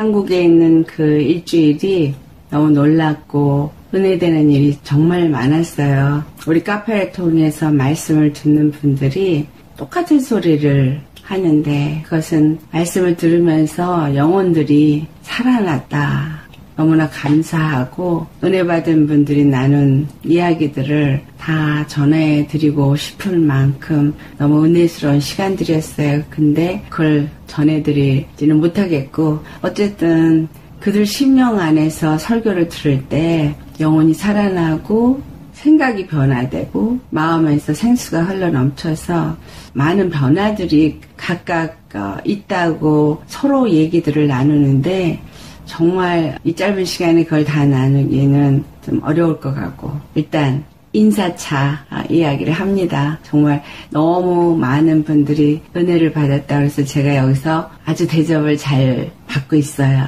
한국에 있는 그 일주일이 너무 놀랍고 은혜되는 일이 정말 많았어요. 우리 카페를 통해서 말씀을 듣는 분들이 똑같은 소리를 하는데 그것은 말씀을 들으면서 영혼들이 살아났다. 너무나 감사하고 은혜 받은 분들이 나눈 이야기들을 다 전해드리고 싶을 만큼 너무 은혜스러운 시간들이었어요. 근데 그걸 전해드리지는 못하겠고 어쨌든 그들 심령 안에서 설교를 들을 때 영혼이 살아나고 생각이 변화되고 마음에서 생수가 흘러넘쳐서 많은 변화들이 각각 있다고 서로 얘기들을 나누는데 정말 이 짧은 시간에 그걸 다 나누기는 좀 어려울 것 같고 일단 인사차 이야기를 합니다. 정말 너무 많은 분들이 은혜를 받았다 그래서 제가 여기서 아주 대접을 잘 받고 있어요.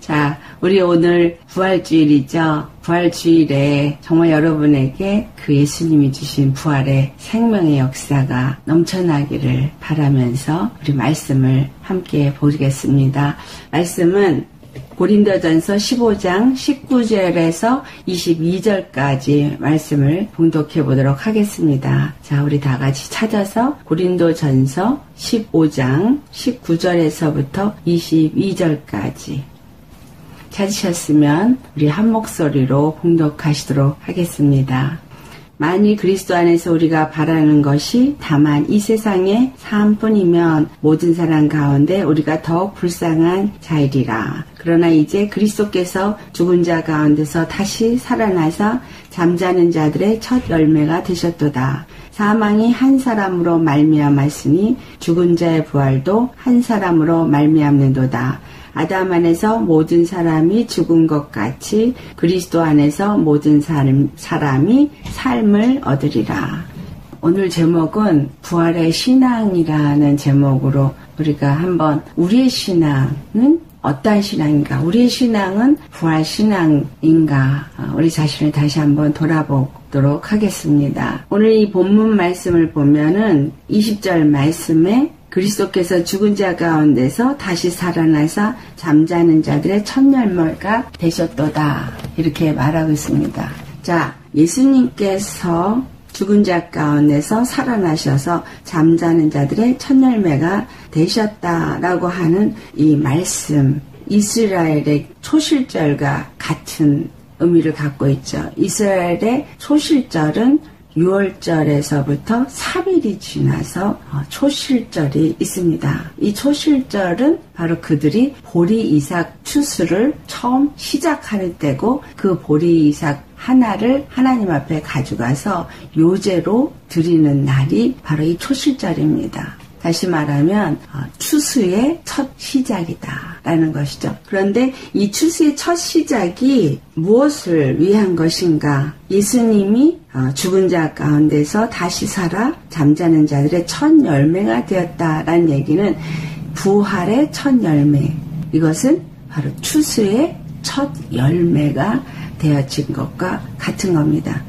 자, 우리 오늘 부활주일이죠. 부활주일에 정말 여러분에게 그 예수님이 주신 부활의 생명의 역사가 넘쳐나기를 바라면서 우리 말씀을 함께 보겠습니다. 말씀은 고린도전서 15장 19절에서 22절까지 말씀을 봉독해 보도록 하겠습니다. 자, 우리 다 같이 찾아서 고린도전서 15장 19절에서부터 22절까지 찾으셨으면 우리 한 목소리로 봉독하시도록 하겠습니다. 만일 그리스도 안에서 우리가 바라는 것이 다만 이 세상의 삶뿐이면 모든 사람 가운데 우리가 더욱 불쌍한 자이리라. 그러나 이제 그리스도께서 죽은 자 가운데서 다시 살아나서 잠자는 자들의 첫 열매가 되셨도다. 사망이 한 사람으로 말미암았으니 죽은 자의 부활도 한 사람으로 말미암는도다. 아담 안에서 모든 사람이 죽은 것 같이 그리스도 안에서 모든 사람이 삶을 얻으리라. 오늘 제목은 부활의 신앙이라는 제목으로 우리가 한번 우리의 신앙은 어떤 신앙인가? 우리의 신앙은 부활 신앙인가? 우리 자신을 다시 한번 돌아보도록 하겠습니다. 오늘 이 본문 말씀을 보면은 20절 말씀에 그리스도께서 죽은 자 가운데서 다시 살아나서 잠자는 자들의 첫 열매가 되셨도다. 이렇게 말하고 있습니다. 자, 예수님께서 죽은 자 가운데서 살아나셔서 잠자는 자들의 첫 열매가 되셨다라고 하는 이 말씀, 이스라엘의 초실절과 같은 의미를 갖고 있죠. 이스라엘의 초실절은 6월절에서부터 3일이 지나서 초실절이 있습니다. 이 초실절은 바로 그들이 보리 이삭 추수를 처음 시작하는 때고 그 보리 이삭 하나를 하나님 앞에 가져가서 요제로 드리는 날이 바로 이 초실절입니다. 다시 말하면 추수의 첫 시작이다 라는 것이죠. 그런데 이 추수의 첫 시작이 무엇을 위한 것인가? 예수님이 죽은 자 가운데서 다시 살아 잠자는 자들의 첫 열매가 되었다라는 얘기는 부활의 첫 열매, 이것은 바로 추수의 첫 열매가 되어진 것과 같은 겁니다.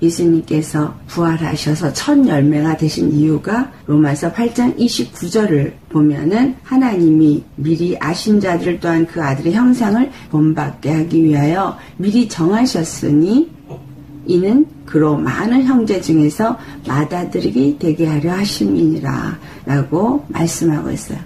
예수님께서 부활하셔서 첫 열매가 되신 이유가 로마서 8장 29절을 보면은 하나님이 미리 아신 자들을 또한 그 아들의 형상을 본받게 하기 위하여 미리 정하셨으니 이는 그로 많은 형제 중에서 맏아들이 되게 하려 하심이니라 라고 말씀하고 있어요.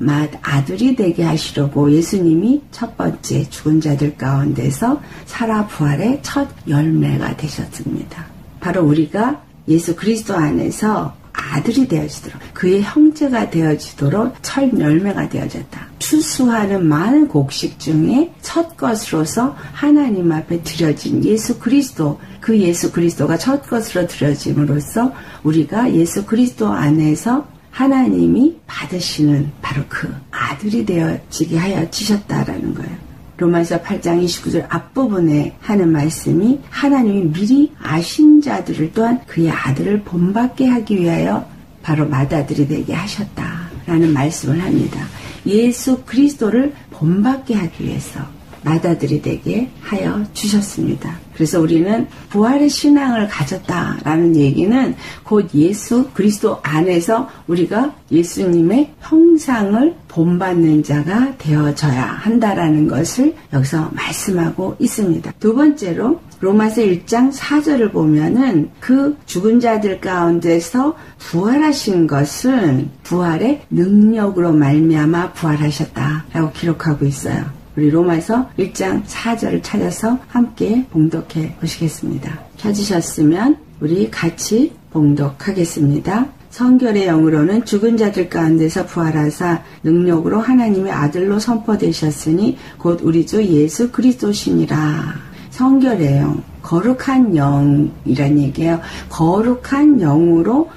맏아들이 되게 하시려고 예수님이 첫 번째 죽은 자들 가운데서 살아 부활의 첫 열매가 되셨습니다. 바로 우리가 예수 그리스도 안에서 아들이 되어지도록, 그의 형제가 되어지도록 첫 열매가 되어졌다. 추수하는 많은 곡식 중에 첫 것으로서 하나님 앞에 드려진 예수 그리스도, 그 예수 그리스도가 첫 것으로 드려짐으로써 우리가 예수 그리스도 안에서 하나님이 받으시는 바로 그 아들이 되어지게 하여 주셨다라는 거예요. 로마서 8장 29절 앞부분에 하는 말씀이 하나님이 미리 아신 자들을 또한 그의 아들을 본받게 하기 위하여 바로 맏아들이 되게 하셨다라는 말씀을 합니다. 예수 그리스도를 본받게 하기 위해서 마다들이 되게 하여 주셨습니다. 그래서 우리는 부활의 신앙을 가졌다라는 얘기는 곧 예수 그리스도 안에서 우리가 예수님의 형상을 본받는 자가 되어져야 한다라는 것을 여기서 말씀하고 있습니다. 두 번째로 로마서 1장 4절을 보면은 그 죽은 자들 가운데서 부활하신 것은 부활의 능력으로 말미암아 부활하셨다라고 기록하고 있어요. 우리 로마서 1장 4절을 찾아서 함께 봉독해 보시겠습니다. 찾으셨으면 우리 같이 봉독하겠습니다. 성결의 영으로는 죽은 자들 가운데서 부활하사 능력으로 하나님의 아들로 선포되셨으니 곧 우리 주 예수 그리스도시니라. 성결의 영, 거룩한 영이란 얘기예요. 거룩한 영으로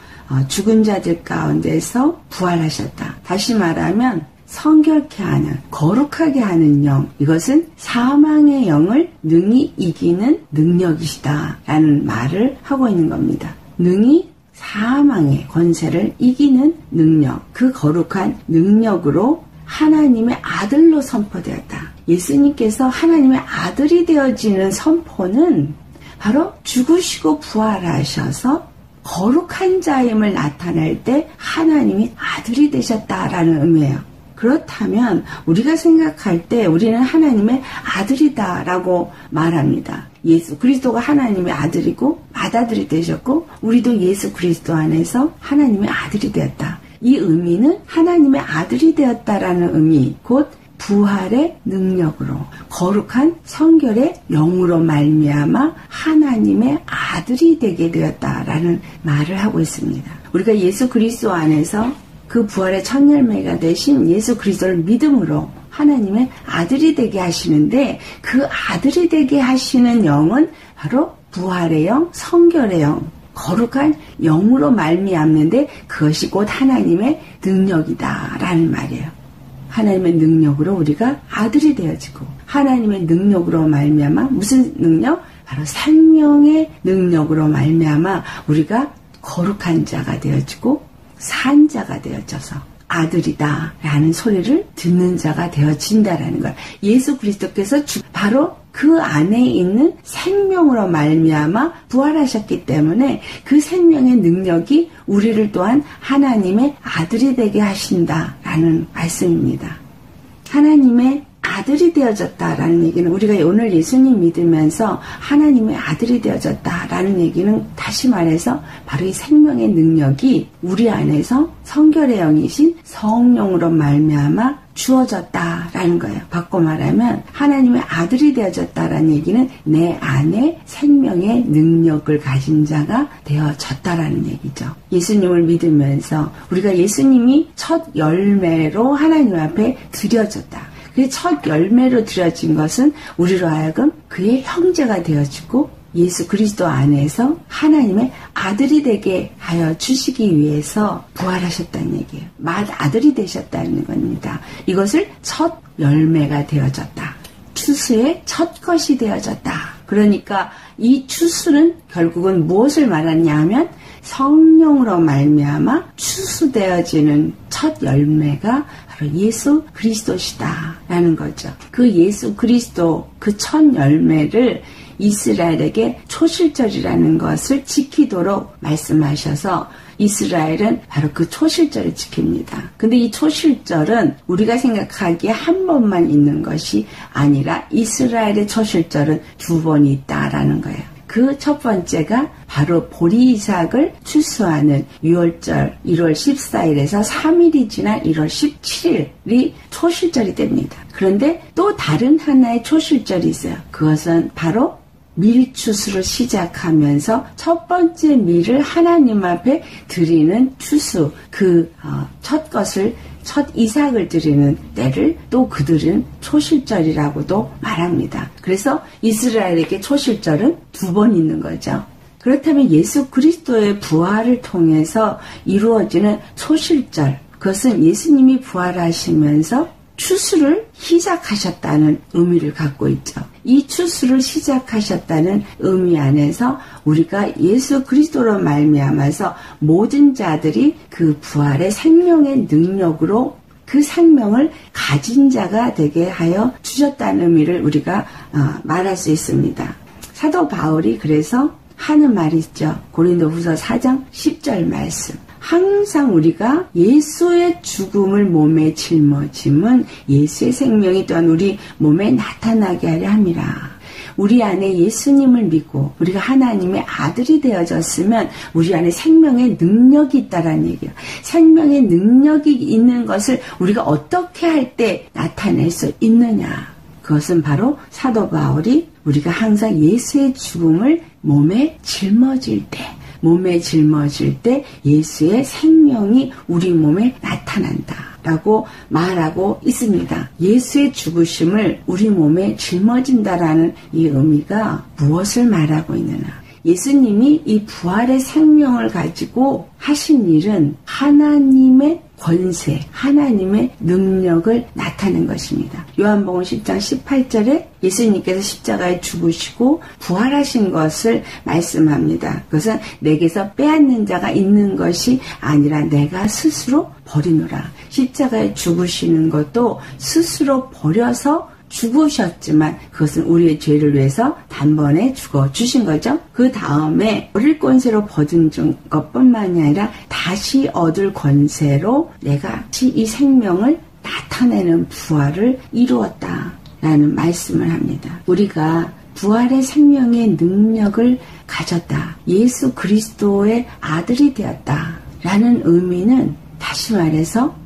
죽은 자들 가운데서 부활하셨다. 다시 말하면 성결케 하는, 거룩하게 하는 영, 이것은 사망의 영을 능히 이기는 능력이시다 라는 말을 하고 있는 겁니다. 능히 사망의 권세를 이기는 능력, 그 거룩한 능력으로 하나님의 아들로 선포되었다. 예수님께서 하나님의 아들이 되어지는 선포는 바로 죽으시고 부활하셔서 거룩한 자임을 나타낼 때 하나님이 아들이 되셨다라는 의미예요. 그렇다면 우리가 생각할 때 우리는 하나님의 아들이다라고 말합니다. 예수 그리스도가 하나님의 아들이고 맏아들이 되셨고 우리도 예수 그리스도 안에서 하나님의 아들이 되었다. 이 의미는 하나님의 아들이 되었다라는 의미, 곧 부활의 능력으로 거룩한 성결의 영으로 말미암아 하나님의 아들이 되게 되었다라는 말을 하고 있습니다. 우리가 예수 그리스도 안에서 그 부활의 첫 열매가 되신 예수 그리스도를 믿음으로 하나님의 아들이 되게 하시는데, 그 아들이 되게 하시는 영은 바로 부활의 영, 성결의 영, 거룩한 영으로 말미암는데 그것이 곧 하나님의 능력이다라는 말이에요. 하나님의 능력으로 우리가 아들이 되어지고, 하나님의 능력으로 말미암아, 무슨 능력? 바로 생명의 능력으로 말미암아 우리가 거룩한 자가 되어지고 산 자가 되어져서 아들이다 라는 소리를 듣는 자가 되어진다라는 거예요. 예수 그리스도께서 바로 그 안에 있는 생명으로 말미암아 부활하셨기 때문에 그 생명의 능력이 우리를 또한 하나님의 아들이 되게 하신다라는 말씀입니다. 하나님의 아들이 되어졌다라는 얘기는, 우리가 오늘 예수님 믿으면서 하나님의 아들이 되어졌다라는 얘기는 다시 말해서 바로 이 생명의 능력이 우리 안에서 성결의 영이신 성령으로 말미암아 주어졌다라는 거예요. 바꿔 말하면 하나님의 아들이 되어졌다라는 얘기는 내 안에 생명의 능력을 가진 자가 되어졌다라는 얘기죠. 예수님을 믿으면서 우리가 예수님이 첫 열매로 하나님 앞에 드려졌다. 그 첫 열매로 드려진 것은 우리로 하여금 그의 형제가 되어지고 예수 그리스도 안에서 하나님의 아들이 되게 하여 주시기 위해서 부활하셨다는 얘기예요. 맏아들이 되셨다는 겁니다. 이것을 첫 열매가 되어졌다. 추수의 첫 것이 되어졌다. 그러니까 이 추수는 결국은 무엇을 말하냐 하면 성령으로 말미암아 추수되어지는 첫 열매가 바로 예수 그리스도시다라는 거죠. 그 예수 그리스도, 그 첫 열매를 이스라엘에게 초실절이라는 것을 지키도록 말씀하셔서 이스라엘은 바로 그 초실절을 지킵니다. 근데 이 초실절은 우리가 생각하기에 한 번만 있는 것이 아니라 이스라엘의 초실절은 두 번이 있다라는 거예요. 그 첫 번째가 바로 보리이삭을 추수하는 6월절 1월 14일에서 3일이 지난 1월 17일이 초실절이 됩니다. 그런데 또 다른 하나의 초실절이 있어요. 그것은 바로 밀추수를 시작하면서 첫 번째 밀을 하나님 앞에 드리는 추수, 그 첫 것을, 첫 이삭을 드리는 때를 또 그들은 초실절이라고도 말합니다. 그래서 이스라엘에게 초실절은 두 번 있는 거죠. 그렇다면 예수 그리스도의 부활을 통해서 이루어지는 초실절, 그것은 예수님이 부활하시면서 추수를 시작하셨다는 의미를 갖고 있죠. 이 추수를 시작하셨다는 의미 안에서 우리가 예수 그리스도로 말미암아서 모든 자들이 그 부활의 생명의 능력으로 그 생명을 가진 자가 되게 하여 주셨다는 의미를 우리가 말할 수 있습니다. 사도 바울이 그래서 하는 말이 있죠. 고린도후서 4장 10절 말씀. 항상 우리가 예수의 죽음을 몸에 짊어짐은 예수의 생명이 또한 우리 몸에 나타나게 하려 함이라. 우리 안에 예수님을 믿고 우리가 하나님의 아들이 되어졌으면 우리 안에 생명의 능력이 있다라는 얘기예요. 생명의 능력이 있는 것을 우리가 어떻게 할 때 나타낼 수 있느냐. 그것은 바로 사도 바울이 우리가 항상 예수의 죽음을 몸에 짊어질 때 예수의 생명이 우리 몸에 나타난다 라고 말하고 있습니다. 예수의 죽으심을 우리 몸에 짊어진다라는 이 의미가 무엇을 말하고 있느냐. 예수님이 이 부활의 생명을 가지고 하신 일은 하나님의 권세, 하나님의 능력을 나타낸 것입니다. 요한복음 10장 18절에 예수님께서 십자가에 죽으시고 부활하신 것을 말씀합니다. 그것은 내게서 빼앗는 자가 있는 것이 아니라 내가 스스로 버리노라. 십자가에 죽으시는 것도 스스로 버려서 죽으셨지만 그것은 우리의 죄를 위해서 단번에 죽어주신 거죠. 그 다음에 얻을 권세로 거둔 것뿐만이 아니라 다시 얻을 권세로 내가 이 생명을 나타내는 부활을 이루었다라는 말씀을 합니다. 우리가 부활의 생명의 능력을 가졌다. 예수 그리스도의 아들이 되었다라는 의미는 다시 말해서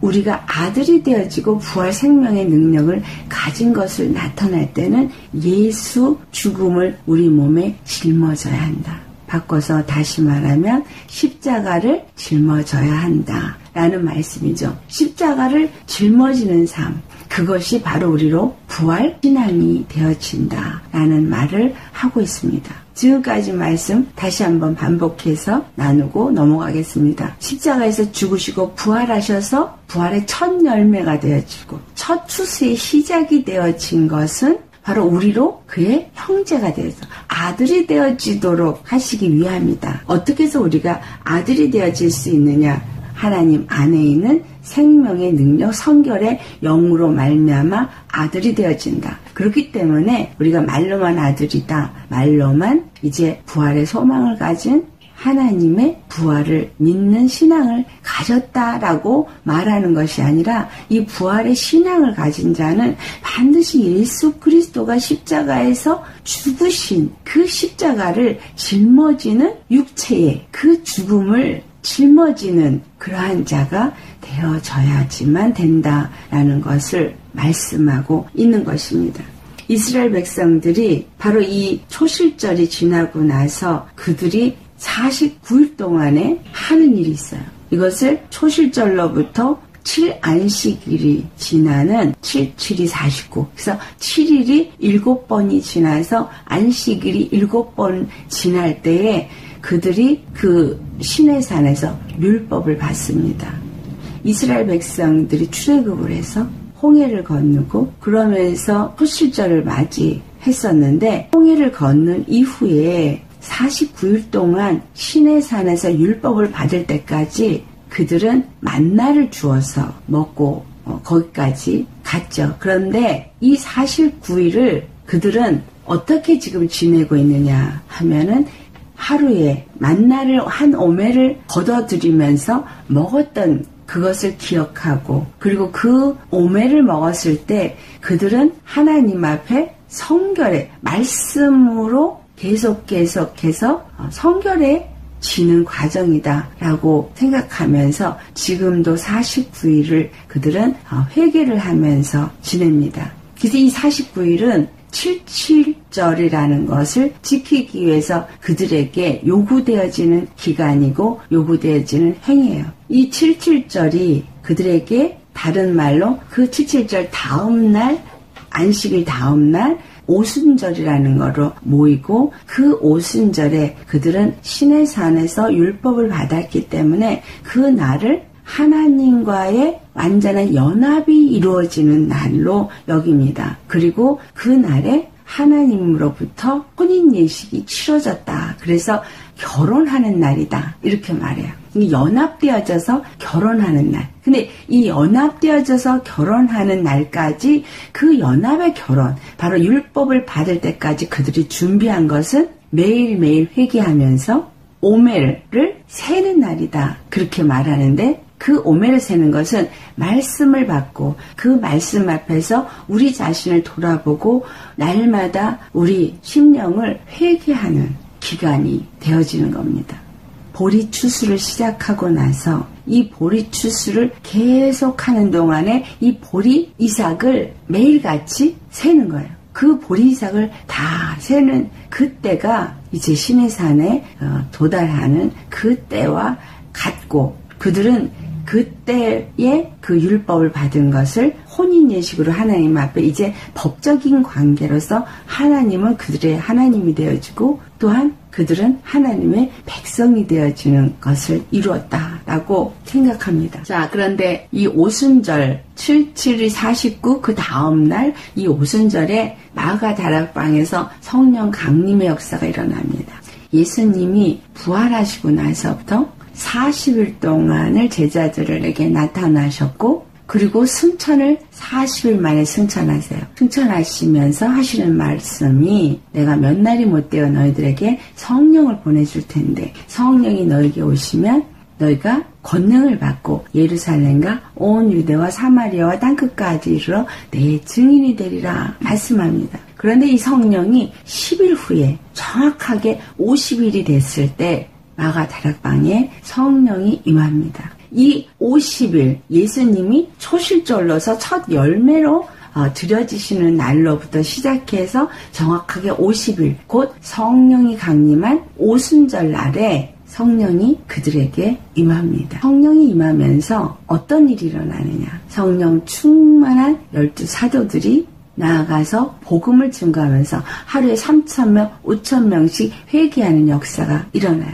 우리가 아들이 되어지고 부활 생명의 능력을 가진 것을 나타낼 때는 예수 죽음을 우리 몸에 짊어져야 한다. 바꿔서 다시 말하면 십자가를 짊어져야 한다라는 말씀이죠. 십자가를 짊어지는 삶, 그것이 바로 우리로 부활 신앙이 되어진다라는 말을 하고 있습니다. 지금까지 말씀 다시 한번 반복해서 나누고 넘어가겠습니다. 십자가에서 죽으시고 부활하셔서 부활의 첫 열매가 되어지고 첫 추수의 시작이 되어진 것은 바로 우리로 그의 형제가 되어서 아들이 되어지도록 하시기 위함이다. 어떻게 해서 우리가 아들이 되어질 수 있느냐. 하나님 안에 있는 생명의 능력, 성결의 영으로 말미암아 아들이 되어진다. 그렇기 때문에 우리가 말로만 아들이다. 말로만 이제 부활의 소망을 가진 하나님의 부활을 믿는 신앙을 가졌다라고 말하는 것이 아니라 이 부활의 신앙을 가진 자는 반드시 예수 그리스도가 십자가에서 죽으신 그 십자가를 짊어지는 육체의 그 죽음을 짊어지는 그러한 자가 되어져야지만 된다라는 것을 말씀하고 있는 것입니다. 이스라엘 백성들이 바로 이 초실절이 지나고 나서 그들이 49일 동안에 하는 일이 있어요. 이것을 초실절로부터 7안식일이 지나는 7, 7이 49. 그래서 7일이 7번이 지나서 안식일이 7번 지날 때에 그들이 그 시내산에서 율법을 받습니다. 이스라엘 백성들이 출애굽을 해서 홍해를 건너고 그러면서 초실절을 맞이했었는데 홍해를 건넌 이후에 49일 동안 시내산에서 율법을 받을 때까지 그들은 만나를 주어서 먹고 거기까지 갔죠. 그런데 이 49일을 그들은 어떻게 지금 지내고 있느냐 하면은 하루에 만나를 한 오매를 걷어들이면서 먹었던 그것을 기억하고 그리고 그 오매를 먹었을 때 그들은 하나님 앞에 성결의 말씀으로 계속해서 성결에 지는 과정이다 라고 생각하면서 지금도 49일을 그들은 회개를 하면서 지냅니다. 그래서 이 49일은 77절이라는 것을 지키기 위해서 그들에게 요구되어지는 기간이고 요구되어지는 행위예요. 이 77절이 그들에게 다른 말로 그 77절 다음날 안식일 다음날 오순절이라는 거로 모이고 그 오순절에 그들은 시내산에서 율법을 받았기 때문에 그 날을 하나님과의 완전한 연합이 이루어지는 날로 여깁니다. 그리고 그 날에 하나님으로부터 혼인 예식이 치러졌다. 그래서 결혼하는 날이다. 이렇게 말해요. 연합되어져서 결혼하는 날. 근데 이 연합되어져서 결혼하는 날까지, 그 연합의 결혼, 바로 율법을 받을 때까지 그들이 준비한 것은 매일매일 회개하면서 오멜을 세는 날이다, 그렇게 말하는데, 그 오멜을 세는 것은 말씀을 받고 그 말씀 앞에서 우리 자신을 돌아보고 날마다 우리 심령을 회개하는 기간이 되어지는 겁니다. 보리 추수를 시작하고 나서 이 보리 추수를 계속하는 동안에 이 보리 이삭을 매일같이 세는 거예요. 그 보리 이삭을 다 세는 그때가 이제 시내산에 도달하는 그때와 같고, 그들은 그때의 그 율법을 받은 것을 혼인 예식으로 하나님 앞에 이제 법적인 관계로서 하나님은 그들의 하나님이 되어지고, 또한 그들은 하나님의 백성이 되어지는 것을 이루었다라고 생각합니다. 자, 그런데 이 오순절 77이 49, 그 다음날 이 오순절에 마가 다락방에서 성령 강림의 역사가 일어납니다. 예수님이 부활하시고 나서부터 40일 동안을 제자들에게 나타나셨고, 그리고 승천을 40일 만에 승천하세요. 승천하시면서 하시는 말씀이, 내가 몇 날이 못되어 너희들에게 성령을 보내줄 텐데, 성령이 너에게 오시면 너희가 권능을 받고 예루살렘과 온 유대와 사마리아와 땅끝까지 이르러 내 증인이 되리라 말씀합니다. 그런데 이 성령이 10일 후에 정확하게 50일이 됐을 때 마가 다락방에 성령이 임합니다. 이 50일, 예수님이 초실절로서 첫 열매로 드려지시는 날로부터 시작해서 정확하게 50일, 곧 성령이 강림한 오순절 날에 성령이 그들에게 임합니다. 성령이 임하면서 어떤 일이 일어나느냐. 성령 충만한 12 사도들이 나아가서 복음을 증거하면서 하루에 3,000명, 5,000명씩 회개하는 역사가 일어나요.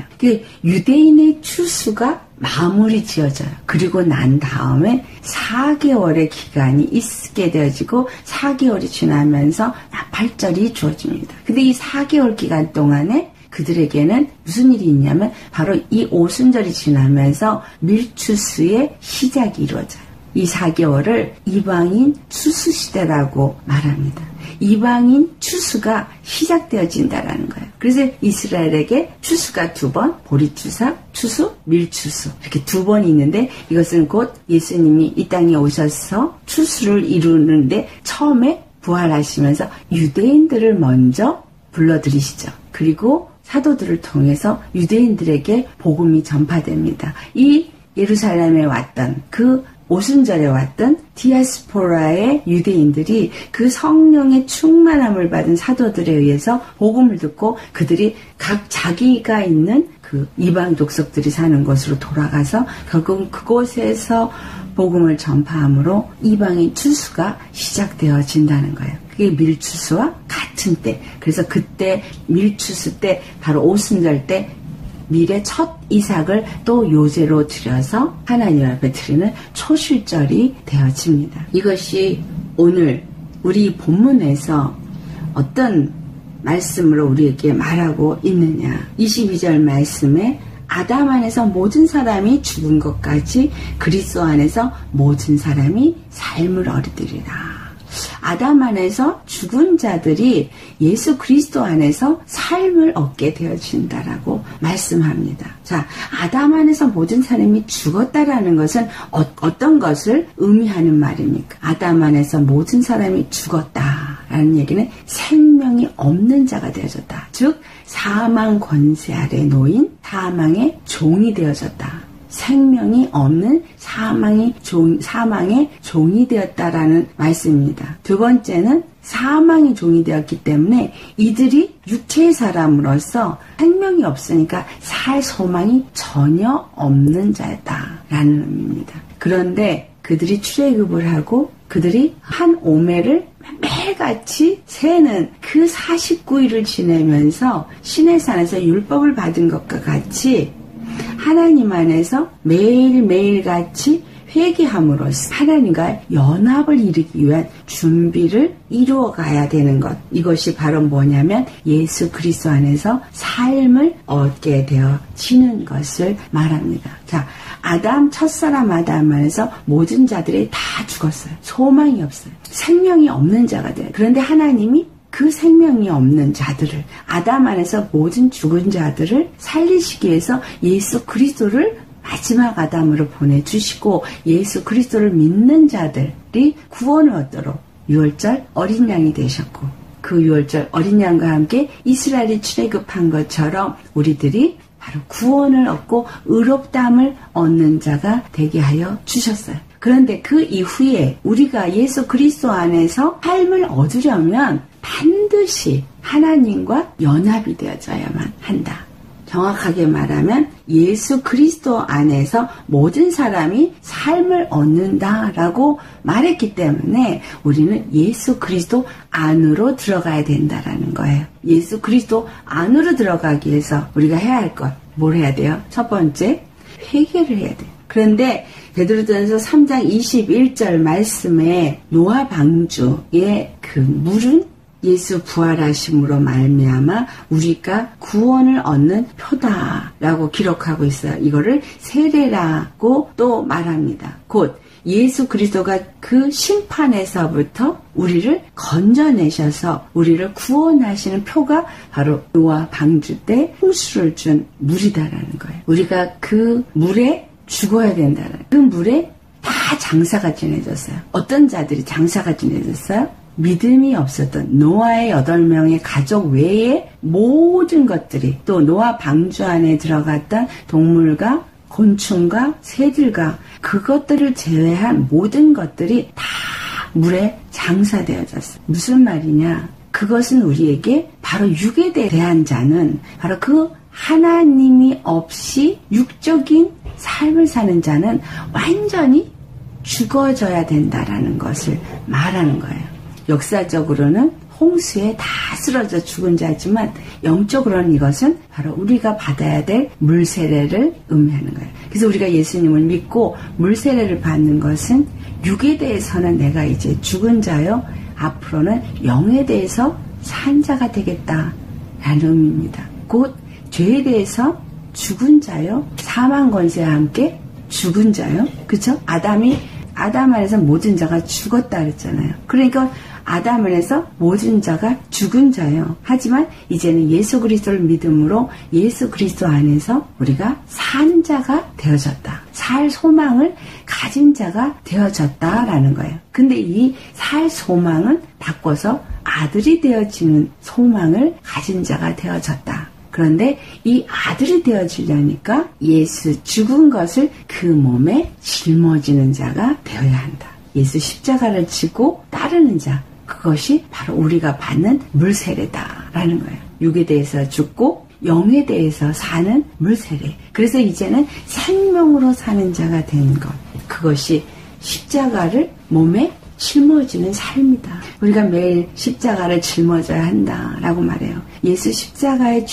유대인의 추수가 마무리 지어져요. 그리고 난 다음에 4개월의 기간이 있게 되어지고, 4개월이 지나면서 나팔절이 주어집니다. 근데 이 4개월 기간 동안에 그들에게는 무슨 일이 있냐면, 바로 이 오순절이 지나면서 밀추수의 시작이 이루어져요. 이 4개월을 이방인 추수시대라고 말합니다. 이방인 추수가 시작되어진다라는 거예요. 그래서 이스라엘에게 추수가 2번, 보리추삭, 추수, 밀추수, 이렇게 2번이 있는데, 이것은 곧 예수님이 이 땅에 오셔서 추수를 이루는데 처음에 부활하시면서 유대인들을 먼저 불러들이시죠. 그리고 사도들을 통해서 유대인들에게 복음이 전파됩니다. 이 예루살렘에 왔던, 그 오순절에 왔던 디아스포라의 유대인들이 그 성령의 충만함을 받은 사도들에 의해서 복음을 듣고, 그들이 각 자기가 있는 그 이방 족속들이 사는 곳으로 돌아가서 결국 그곳에서 복음을 전파함으로 이방인 추수가 시작되어진다는 거예요. 그게 밀추수와 같은 때, 그래서 그때 밀추수 때, 바로 오순절 때 밀의 첫 이삭을 또 요제로 드려서 하나님 앞에 드리는 초실절이 되어집니다. 이것이 오늘 우리 본문에서 어떤 말씀으로 우리에게 말하고 있느냐. 22절 말씀에 아담 안에서 모든 사람이 죽은 것까지 그리스도 안에서 모든 사람이 삶을 얻으리라. 아담 안에서 죽은 자들이 예수 그리스도 안에서 삶을 얻게 되어진다라고 말씀합니다. 자, 아담 안에서 모든 사람이 죽었다라는 것은 어떤 것을 의미하는 말입니까? 아담 안에서 모든 사람이 죽었다라는 얘기는 생명이 없는 자가 되어졌다. 즉, 사망 권세 아래 놓인 사망의 종이 되어졌다. 생명이 없는 사망의 종이 되었다라는 말씀입니다. 두 번째는 사망의 종이 되었기 때문에 이들이 육체의 사람으로서 생명이 없으니까 살 소망이 전혀 없는 자였다라는 의미입니다. 그런데 그들이 출애굽을 하고, 그들이 한 오멜을 매일같이 세는 그 49일을 지내면서 시내산에서 율법을 받은 것과 같이 하나님 안에서 매일매일같이 회개함으로써 하나님과 연합을 이루기 위한 준비를 이루어가야 되는 것, 이것이 바로 뭐냐면 예수 그리스도 안에서 삶을 얻게 되어지는 것을 말합니다. 자, 아담, 첫사람 아담 안에서 모든 자들이 다 죽었어요. 소망이 없어요. 생명이 없는 자가 돼요. 그런데 하나님이 그 생명이 없는 자들을, 아담 안에서 모든 죽은 자들을 살리시기 위해서 예수 그리스도를 마지막 아담으로 보내주시고, 예수 그리스도를 믿는 자들이 구원을 얻도록 유월절 어린 양이 되셨고, 그 유월절 어린 양과 함께 이스라엘이 출애굽한 것처럼 우리들이 바로 구원을 얻고 의롭다함을 얻는 자가 되게 하여 주셨어요. 그런데 그 이후에 우리가 예수 그리스도 안에서 삶을 얻으려면 반드시 하나님과 연합이 되어져야만 한다. 정확하게 말하면 예수 그리스도 안에서 모든 사람이 삶을 얻는다라고 말했기 때문에 우리는 예수 그리스도 안으로 들어가야 된다라는 거예요. 예수 그리스도 안으로 들어가기 위해서 우리가 해야 할 것, 뭘 해야 돼요? 첫 번째, 회개를 해야 돼요. 그런데 베드로전서 3장 21절 말씀에 노아 방주의 그 물은 예수 부활하심으로 말미암아 우리가 구원을 얻는 표다라고 기록하고 있어요. 이거를 세례라고 또 말합니다. 곧 예수 그리스도가 그 심판에서부터 우리를 건져내셔서 우리를 구원하시는 표가 바로 노아 방주 때 홍수를 준 물이다라는 거예요. 우리가 그 물에 죽어야 된다는, 그 물에 다 장사가 지내졌어요. 어떤 자들이 장사가 지내졌어요? 믿음이 없었던 노아의 8명의 가족 외에 모든 것들이, 또 노아 방주 안에 들어갔던 동물과 곤충과 새들과 그것들을 제외한 모든 것들이 다 물에 장사되어졌어요. 무슨 말이냐? 그것은 우리에게 바로 육에 대한 자는 바로 그 하나님이 없이 육적인 삶을 사는 자는 완전히 죽어져야 된다라는 것을 말하는 거예요. 역사적으로는 홍수에 다 쓰러져 죽은 자지만 영적으로는 이것은 바로 우리가 받아야 될 물세례를 의미하는 거예요. 그래서 우리가 예수님을 믿고 물세례를 받는 것은 육에 대해서는 내가 이제 죽은 자요, 앞으로는 영에 대해서 산 자가 되겠다라는 의미입니다. 곧 죄에 대해서 죽은 자요, 사망 권세와 함께 죽은 자요, 그렇죠? 아담 안에서 모든 자가 죽었다 그랬잖아요. 그러니까 아담 안에서 모든 자가 죽은 자예요. 하지만 이제는 예수 그리스도를 믿음으로 예수 그리스도 안에서 우리가 산 자가 되어졌다. 살 소망을 가진 자가 되어졌다라는 거예요. 근데 이 살 소망은 바꿔서 아들이 되어지는 소망을 가진 자가 되어졌다. 그런데 이 아들이 되어지려니까 예수 죽은 것을 그 몸에 짊어지는 자가 되어야 한다. 예수 십자가를 지고 따르는 자, 그것이 바로 우리가 받는 물세례다라는 거예요. 육에 대해서 죽고 영에 대해서 사는 물세례. 그래서 이제는 생명으로 사는 자가 되는 것, 그것이 십자가를 몸에 짊어지는 삶이다. 우리가 매일 십자가를 짊어져야 한다라고 말해요. 예수 십자가의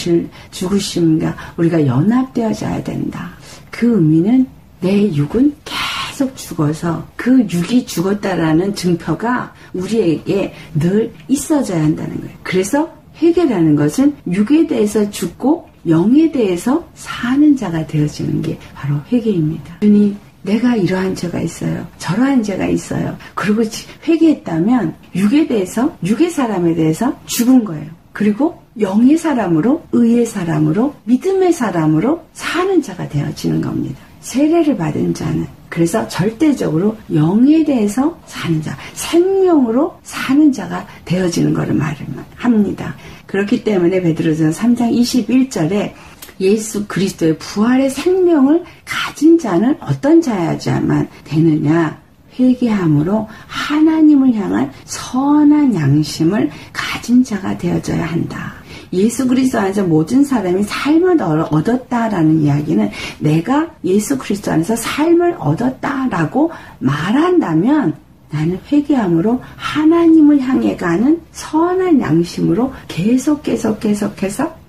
죽으심과 우리가 연합되어져야 된다. 그 의미는 내 육은 계속 죽어서 그 육이 죽었다라는 증표가 우리에게 늘 있어져야 한다는 거예요. 그래서 회개라는 것은 육에 대해서 죽고 영에 대해서 사는 자가 되어지는 게 바로 회개입니다. 주님, 내가 이러한 죄가 있어요, 저러한 죄가 있어요. 그리고 회개했다면 육에 대해서, 육의 사람에 대해서 죽은 거예요. 그리고 영의 사람으로, 의의 사람으로, 믿음의 사람으로 사는 자가 되어지는 겁니다. 세례를 받은 자는 그래서 절대적으로 영에 대해서 사는 자, 생명으로 사는 자가 되어지는 것을 말합니다. 그렇기 때문에 베드로전서 3장 21절에 예수 그리스도의 부활의 생명을 가진 자는 어떤 자야만 되느냐? 회개함으로 하나님을 향한 선한 양심을 가진 자가 되어져야 한다. 예수 그리스도 안에서 모든 사람이 삶을 얻었다라는 이야기는 내가 예수 그리스도 안에서 삶을 얻었다라고 말한다면 나는 회개함으로 하나님을 향해 가는 선한 양심으로 계속해서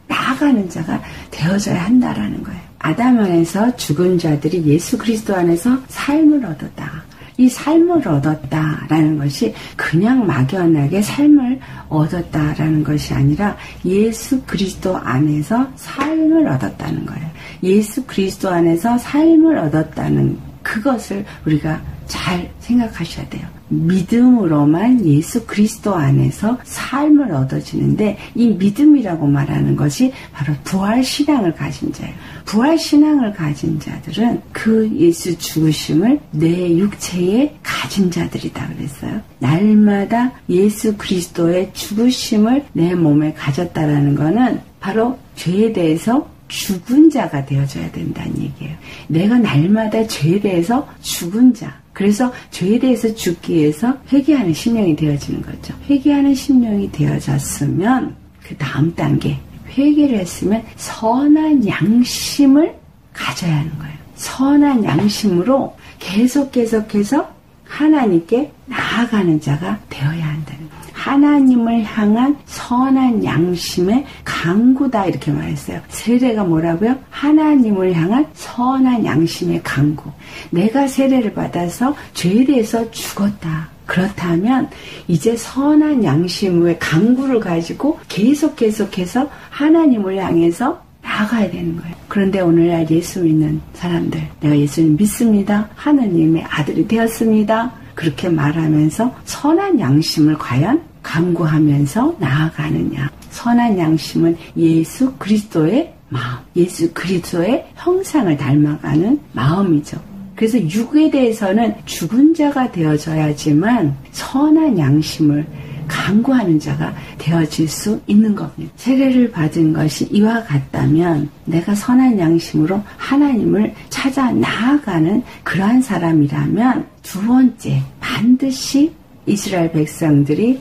나아가는 자가 되어져야 한다라는 거예요. 아담 안에서 죽은 자들이 예수 그리스도 안에서 삶을 얻었다. 이 삶을 얻었다라는 것이 그냥 막연하게 삶을 얻었다라는 것이 아니라 예수 그리스도 안에서 삶을 얻었다는 거예요. 예수 그리스도 안에서 삶을 얻었다는 그것을 우리가 잘 생각하셔야 돼요. 믿음으로만 예수 그리스도 안에서 삶을 얻어지는데 이 믿음이라고 말하는 것이 바로 부활신앙을 가진 자예요. 부활신앙을 가진 자들은 그 예수 죽으심을 내 육체에 가진 자들이다 그랬어요. 날마다 예수 그리스도의 죽으심을 내 몸에 가졌다라는 거는 바로 죄에 대해서 죽은 자가 되어줘야 된다는 얘기예요. 내가 날마다 죄에 대해서 죽은 자. 그래서 죄에 대해서 죽기 위해서 회개하는 심령이 되어지는 거죠. 회개하는 심령이 되어졌으면 그 다음 단계, 회개를 했으면 선한 양심을 가져야 하는 거예요. 선한 양심으로 계속해서 하나님께 나아가는 자가 되어야 한다는 거예요. 하나님을 향한 선한 양심의 강구다 이렇게 말했어요. 세례가 뭐라고요? 하나님을 향한 선한 양심의 강구. 내가 세례를 받아서 죄에 대해서 죽었다. 그렇다면 이제 선한 양심의 강구를 가지고 계속해서 하나님을 향해서 나가야 되는 거예요. 그런데 오늘날 예수 믿는 사람들, 내가 예수님 믿습니다. 하나님의 아들이 되었습니다. 그렇게 말하면서 선한 양심을 과연 강구하면서 나아가느냐. 선한 양심은 예수 그리스도의 마음, 예수 그리스도의 형상을 닮아가는 마음이죠. 그래서 육에 대해서는 죽은 자가 되어져야지만 선한 양심을 강구하는 자가 되어질 수 있는 겁니다. 세례를 받은 것이 이와 같다면 내가 선한 양심으로 하나님을 찾아 나아가는 그러한 사람이라면 두 번째, 반드시 이스라엘 백성들이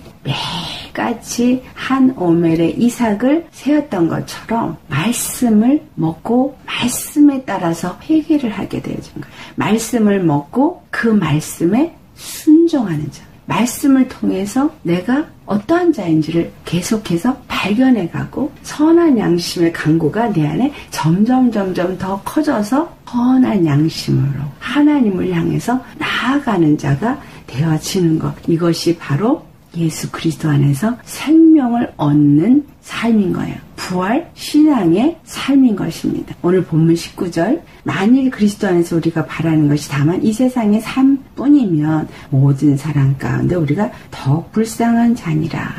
매일같이 한 오멜의 이삭을 세웠던 것처럼 말씀을 먹고 말씀에 따라서 회개를 하게 되어진 거예요. 말씀을 먹고 그 말씀에 순종하는 자. 말씀을 통해서 내가 어떠한 자인지를 계속해서 발견해가고 선한 양심의 강구가 내 안에 점점 더 커져서 선한 양심으로 하나님을 향해서 나아가는 자가 되어지는 것. 이것이 바로 예수 그리스도 안에서 생명을 얻는 삶인 거예요. 부활 신앙의 삶인 것입니다. 오늘 본문 19절, 만일 그리스도 안에서 우리가 바라는 것이 다만 이 세상의 삶뿐이면 모든 사람 가운데 우리가 더욱 불쌍한 자니라.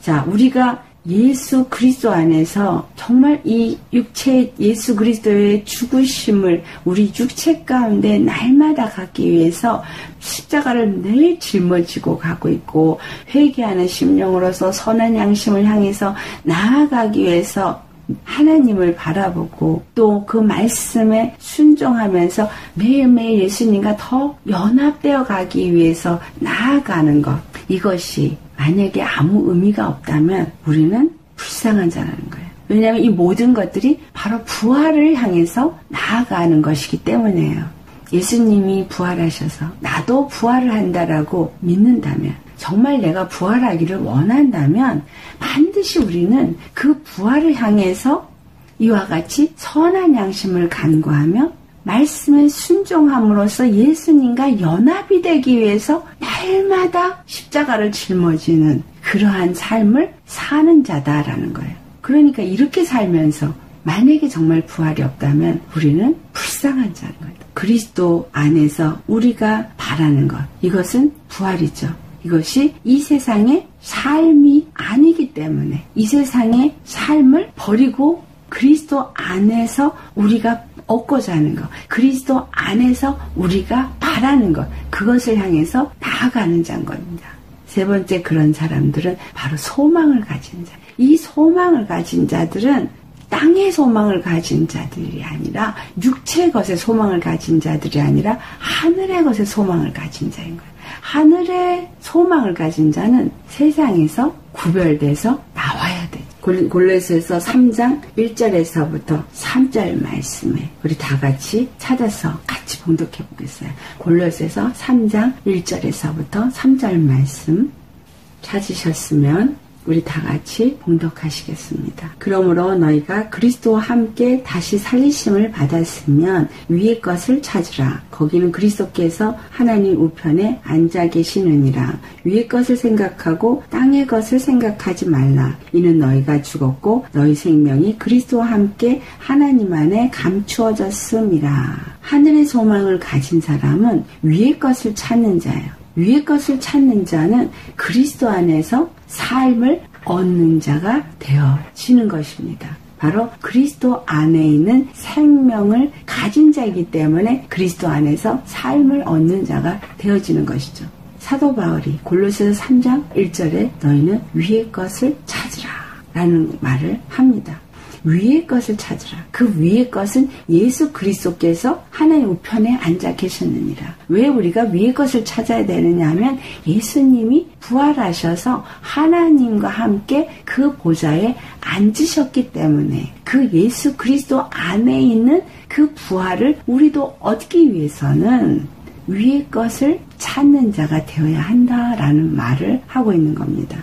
자, 우리가 예수 그리스도 안에서 정말 이 육체, 예수 그리스도의 죽으심을 우리 육체 가운데 날마다 갖기 위해서 십자가를 늘 짊어지고 가고 있고 회개하는 심령으로서 선한 양심을 향해서 나아가기 위해서 하나님을 바라보고 또 그 말씀에 순종하면서 매일매일 예수님과 더 연합되어 가기 위해서 나아가는 것, 이것이 만약에 아무 의미가 없다면 우리는 불쌍한 자라는 거예요. 왜냐하면 이 모든 것들이 바로 부활을 향해서 나아가는 것이기 때문에요. 예수님이 부활하셔서 나도 부활을 한다라고 믿는다면, 정말 내가 부활하기를 원한다면 반드시 우리는 그 부활을 향해서 이와 같이 선한 양심을 간구하며 말씀에 순종함으로써 예수님과 연합이 되기 위해서 날마다 십자가를 짊어지는 그러한 삶을 사는 자다라는 거예요. 그러니까 이렇게 살면서 만약에 정말 부활이 없다면 우리는 불쌍한 자인 거예요. 그리스도 안에서 우리가 바라는 것, 이것은 부활이죠. 이것이 이 세상의 삶이 아니기 때문에 이 세상의 삶을 버리고 그리스도 안에서 우리가 얻고자 하는 것, 그리스도 안에서 우리가 바라는 것, 그것을 향해서 나아가는 자인 겁니다. 세 번째, 그런 사람들은 바로 소망을 가진 자. 이 소망을 가진 자들은 땅의 소망을 가진 자들이 아니라 육체의 것에 소망을 가진 자들이 아니라 하늘의 것에 소망을 가진 자인 거예요. 하늘의 소망을 가진 자는 세상에서 구별돼서 나와야 돼요. 골로새서 3장 1절에서부터 3절 말씀에 우리 다 같이 찾아서 같이 봉독해 보겠어요. 골로새서 3장 1절에서부터 3절 말씀 찾으셨으면 우리 다 같이 봉독하시겠습니다. 그러므로 너희가 그리스도와 함께 다시 살리심을 받았으면 위의 것을 찾으라. 거기는 그리스도께서 하나님 우편에 앉아 계시느니라. 위의 것을 생각하고 땅의 것을 생각하지 말라. 이는 너희가 죽었고 너희 생명이 그리스도와 함께 하나님 안에 감추어졌음이라. 하늘의 소망을 가진 사람은 위의 것을 찾는 자예요. 위의 것을 찾는 자는 그리스도 안에서 삶을 얻는 자가 되어지는 것입니다. 바로 그리스도 안에 있는 생명을 가진 자이기 때문에 그리스도 안에서 삶을 얻는 자가 되어지는 것이죠. 사도 바울이 골로새서 3장 1절에 너희는 위의 것을 찾으라 라는 말을 합니다. 위의 것을 찾으라. 그 위의 것은 예수 그리스도께서 하나님 우편에 앉아 계셨느니라. 왜 우리가 위의 것을 찾아야 되느냐 하면 예수님이 부활하셔서 하나님과 함께 그 보좌에 앉으셨기 때문에 그 예수 그리스도 안에 있는 그 부활을 우리도 얻기 위해서는 위의 것을 찾는 자가 되어야 한다라는 말을 하고 있는 겁니다.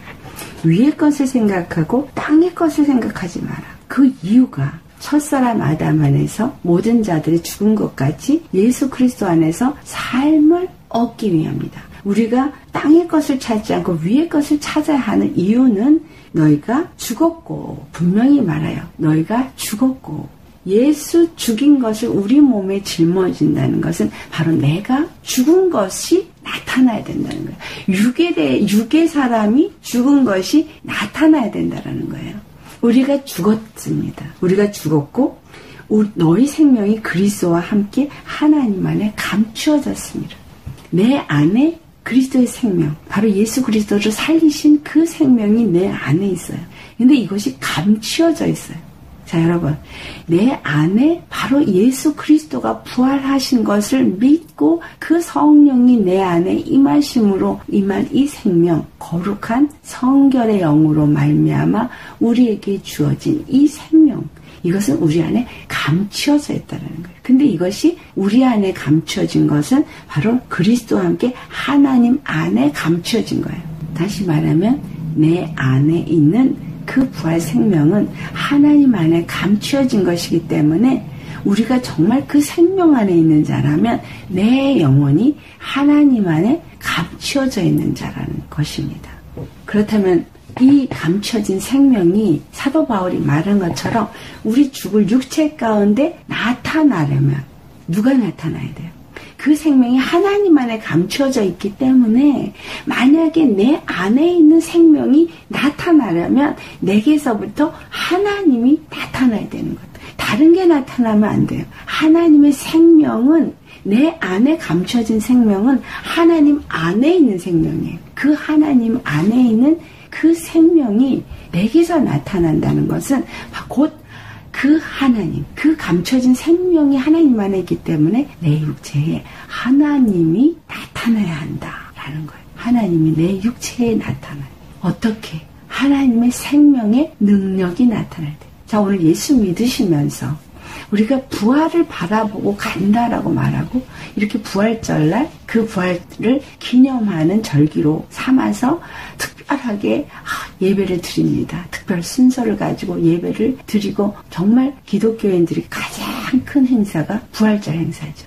위의 것을 생각하고 땅의 것을 생각하지 마라. 그 이유가 첫사람 아담 안에서 모든 자들이 죽은 것 같이 예수 그리스도 안에서 삶을 얻기 위함이다. 우리가 땅의 것을 찾지 않고 위의 것을 찾아야 하는 이유는 너희가 죽었고, 분명히 말해요. 너희가 죽었고, 예수 죽인 것을 우리 몸에 짊어진다는 것은 바로 내가 죽은 것이 나타나야 된다는 거예요. 육의 사람이 죽은 것이 나타나야 된다는 거예요. 우리가 죽었습니다. 우리가 죽었고 너희 생명이 그리스도와 함께 하나님 안에 감추어졌습니다. 내 안에 그리스도의 생명, 바로 예수 그리스도를 살리신 그 생명이 내 안에 있어요. 근데 이것이 감추어져 있어요. 자, 여러분, 내 안에 바로 예수 그리스도가 부활하신 것을 믿고 그 성령이 내 안에 임하심으로 임한 이 생명, 거룩한 성결의 영으로 말미암아 우리에게 주어진 이 생명, 이것은 우리 안에 감추어져 있다는 거예요. 근데 이것이 우리 안에 감추어진 것은 바로 그리스도와 함께 하나님 안에 감추어진 거예요. 다시 말하면 내 안에 있는 그 부활 생명은 하나님 안에 감추어진 것이기 때문에 우리가 정말 그 생명 안에 있는 자라면 내 영혼이 하나님 안에 감추어져 있는 자라는 것입니다. 그렇다면 이 감추어진 생명이 사도 바울이 말한 것처럼 우리 죽을 육체 가운데 나타나려면 누가 나타나야 돼요? 그 생명이 하나님 안에 감추어져 있기 때문에 만약에 내 안에 있는 생명이 나타나려면 내게서부터 하나님이 나타나야 되는 거예요. 다른 게 나타나면 안 돼요. 하나님의 생명은, 내 안에 감추어진 생명은 하나님 안에 있는 생명이에요. 그 하나님 안에 있는 그 생명이 내게서 나타난다는 것은 곧 그 하나님, 그 감춰진 생명이 하나님 안에 있기 때문에 내 육체에 하나님이 나타나야 한다라는 거예요. 하나님이 내 육체에 나타나요. 어떻게? 하나님의 생명의 능력이 나타나야 돼요. 자, 오늘 예수 믿으시면서 우리가 부활을 바라보고 간다라고 말하고, 이렇게 부활절날 그 부활을 기념하는 절기로 삼아서 특별하게 예배를 드립니다. 특별 순서를 가지고 예배를 드리고, 정말 기독교인들이 가장 큰 행사가 부활절 행사죠.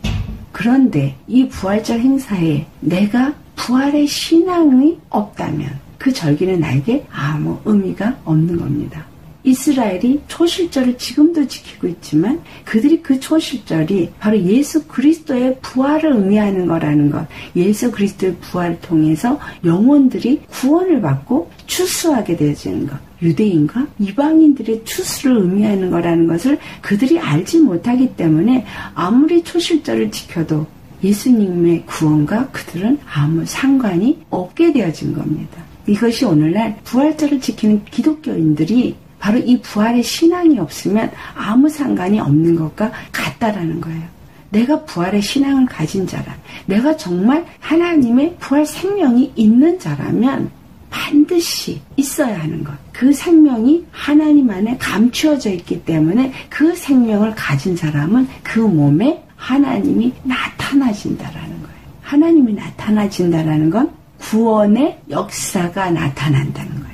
그런데 이 부활절 행사에 내가 부활의 신앙이 없다면 그 절기는 나에게 아무 의미가 없는 겁니다. 이스라엘이 초실절을 지금도 지키고 있지만 그들이 그 초실절이 바로 예수 그리스도의 부활을 의미하는 거라는 것, 예수 그리스도의 부활을 통해서 영혼들이 구원을 받고 추수하게 되어지는 것, 유대인과 이방인들의 추수를 의미하는 거라는 것을 그들이 알지 못하기 때문에 아무리 초실절을 지켜도 예수님의 구원과 그들은 아무 상관이 없게 되어진 겁니다. 이것이 오늘날 부활절을 지키는 기독교인들이 바로 이 부활의 신앙이 없으면 아무 상관이 없는 것과 같다라는 거예요. 내가 부활의 신앙을 가진 자라, 내가 정말 하나님의 부활 생명이 있는 자라면 반드시 있어야 하는 것. 그 생명이 하나님 안에 감추어져 있기 때문에 그 생명을 가진 사람은 그 몸에 하나님이 나타나신다라는 거예요. 하나님이 나타나신다라는 건 구원의 역사가 나타난다는 거예요.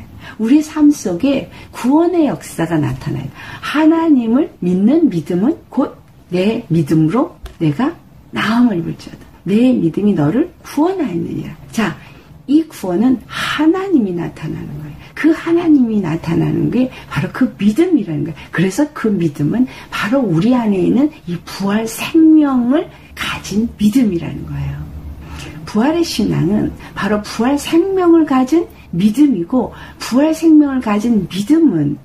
우리 삶 속에 구원의 역사가 나타나요. 하나님을 믿는 믿음은 곧 내 믿음으로 내가 나음을 입을지어다. 내 믿음이 너를 구원하였느니라. 자, 이 구원은 하나님이 나타나는 거예요. 그 하나님이 나타나는 게 바로 그 믿음이라는 거예요. 그래서 그 믿음은 바로 우리 안에 있는 이 부활 생명을 가진 믿음이라는 거예요. 부활의 신앙은 바로 부활 생명을 가진 믿음이고, 부활 생명을 가진 믿음은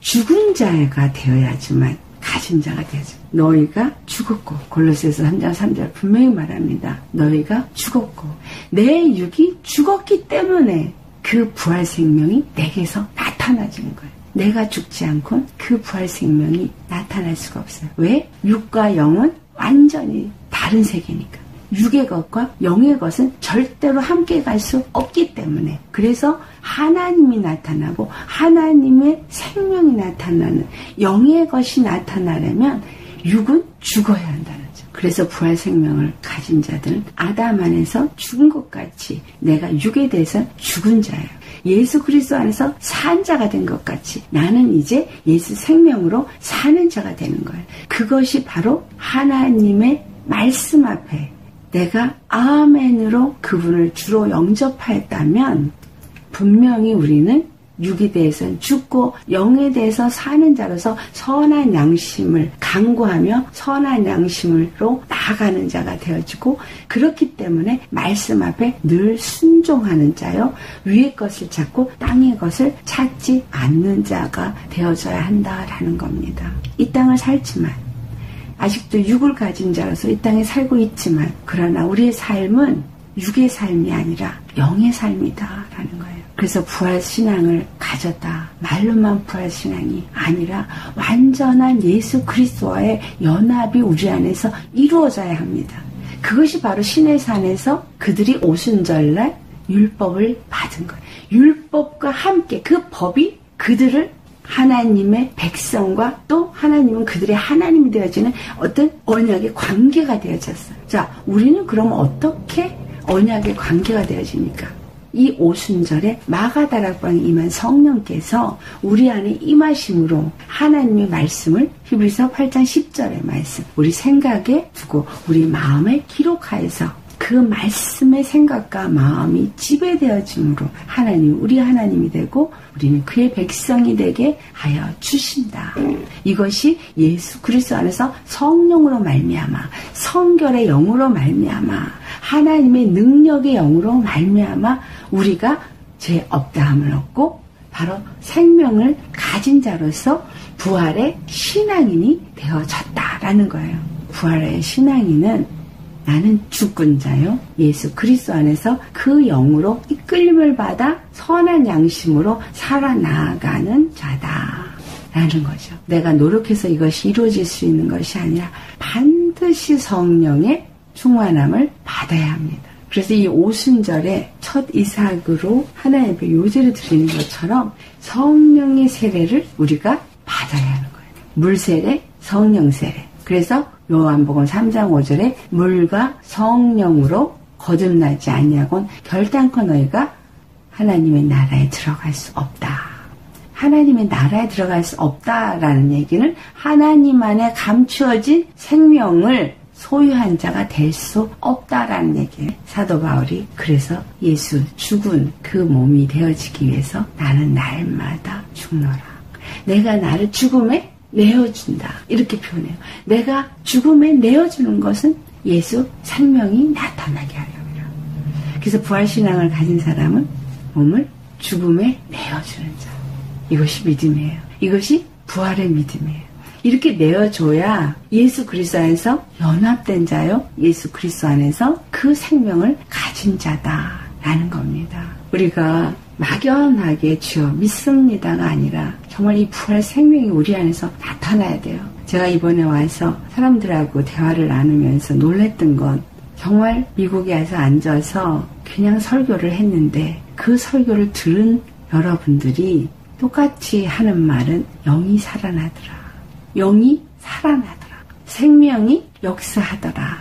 죽은 자가 되어야지만 가진 자가 되죠. 너희가 죽었고, 골로새서 3장 3절 분명히 말합니다. 너희가 죽었고 내 육이 죽었기 때문에 그 부활 생명이 내게서 나타나지는 거예요. 내가 죽지 않고는 그 부활 생명이 나타날 수가 없어요. 왜? 육과 영은 완전히 다른 세계니까. 육의 것과 영의 것은 절대로 함께 갈 수 없기 때문에, 그래서 하나님이 나타나고 하나님의 생명이 나타나는 영의 것이 나타나려면 육은 죽어야 한다는 거죠. 그래서 부활 생명을 가진 자들은 아담 안에서 죽은 것 같이 내가 육에 대해서 죽은 자예요. 예수 그리스도 안에서 산 자가 된 것 같이 나는 이제 예수 생명으로 사는 자가 되는 거예요. 그것이 바로 하나님의 말씀 앞에 내가 아멘으로 그분을 주로 영접하였다면 분명히 우리는 육에 대해서는 죽고 영에 대해서 사는 자로서 선한 양심을 강구하며 선한 양심으로 나아가는 자가 되어지고, 그렇기 때문에 말씀 앞에 늘 순종하는 자요 위의 것을 찾고 땅의 것을 찾지 않는 자가 되어져야 한다라는 겁니다. 이 땅을 살지만 아직도 육을 가진 자로서 이 땅에 살고 있지만, 그러나 우리의 삶은 육의 삶이 아니라 영의 삶이다라는 거예요. 그래서 부활신앙을 가졌다. 말로만 부활신앙이 아니라 완전한 예수 그리스도와의 연합이 우리 안에서 이루어져야 합니다. 그것이 바로 신의 산에서 그들이 오순절날 율법을 받은 거예요. 율법과 함께 그 법이 그들을 하나님의 백성과 또 하나님은 그들의 하나님이 되어지는 어떤 언약의 관계가 되어졌어요. 자, 우리는 그럼 어떻게 언약의 관계가 되어지니까? 이 오순절에 마가다락방에 임한 성령께서 우리 안에 임하심으로 하나님의 말씀을 히브리서 8장 10절의 말씀 우리 생각에 두고 우리 마음에 기록하여서 그 말씀의 생각과 마음이 지배되어짐으로 하나님, 우리 하나님이 되고 우리는 그의 백성이 되게 하여 주신다. 이것이 예수 그리스도 안에서 성령으로 말미암아, 성결의 영으로 말미암아, 하나님의 능력의 영으로 말미암아 우리가 죄 없다함을 얻고 바로 생명을 가진 자로서 부활의 신앙인이 되어졌다라는 거예요. 부활의 신앙인은 나는 죽은 자요 예수 그리스도 안에서 그 영으로 이끌림을 받아 선한 양심으로 살아나가는 자다 라는 거죠. 내가 노력해서 이것이 이루어질 수 있는 것이 아니라 반드시 성령의 충만함을 받아야 합니다. 그래서 이 오순절에 첫 이삭으로 하나님 앞에 요제를 드리는 것처럼 성령의 세례를 우리가 받아야 하는 거예요. 물세례, 성령세례. 그래서 요한복음 3장 5절에 물과 성령으로 거듭나지 아니하곤 결단코 너희가 하나님의 나라에 들어갈 수 없다. 하나님의 나라에 들어갈 수 없다라는 얘기는 하나님 안에 감추어진 생명을 소유한 자가 될 수 없다라는 얘기예요. 사도 바울이 그래서 예수 죽은 그 몸이 되어지기 위해서 나는 날마다 죽노라. 내가 나를 죽음에 내어준다. 이렇게 표현해요. 내가 죽음에 내어주는 것은 예수 생명이 나타나게 하려고요. 그래서 부활신앙을 가진 사람은 몸을 죽음에 내어주는 자. 이것이 믿음이에요. 이것이 부활의 믿음이에요. 이렇게 내어줘야 예수 그리스도 안에서 연합된 자요 예수 그리스도 안에서 그 생명을 가진 자다라는 겁니다. 우리가 막연하게 주여 믿습니다가 아니라 정말 이 부활 생명이 우리 안에서 나타나야 돼요. 제가 이번에 와서 사람들하고 대화를 나누면서 놀랬던 건, 정말 미국에 와서 앉아서 그냥 설교를 했는데 그 설교를 들은 여러분들이 똑같이 하는 말은 영이 살아나더라. 영이 살아나더라. 생명이 역사하더라.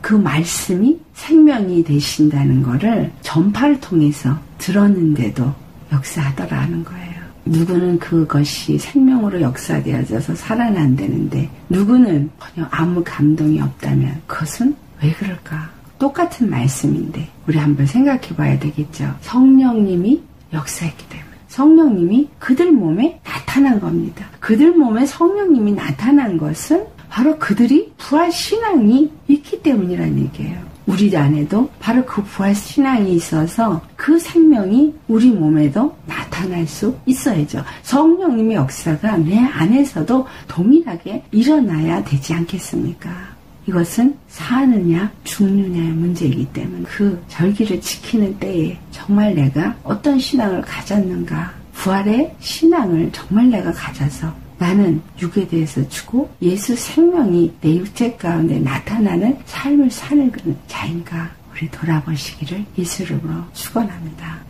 그 말씀이 생명이 되신다는 거를 전파를 통해서 들었는데도 역사하더라는 거예요. 누구는 그것이 생명으로 역사되어져서 살아난다는데 누구는 전혀 아무 감동이 없다면 그것은 왜 그럴까? 똑같은 말씀인데 우리 한번 생각해 봐야 되겠죠. 성령님이 역사했기 때문에. 성령님이 그들 몸에 나타난 겁니다. 그들 몸에 성령님이 나타난 것은 바로 그들이 부활신앙이 있기 때문이라는 얘기예요. 우리 안에도 바로 그 부활신앙이 있어서 그 생명이 우리 몸에도 나타날 수 있어야죠. 성령님의 역사가 내 안에서도 동일하게 일어나야 되지 않겠습니까? 이것은 사느냐 죽느냐의 문제이기 때문에 그 절기를 지키는 때에 정말 내가 어떤 신앙을 가졌는가, 부활의 신앙을 정말 내가 가져서 나는 육에 대해서 죽고 예수 생명이 내 육체 가운데 나타나는 삶을 사는 자인가, 우리 돌아보시기를 예수 이름으로 축원합니다.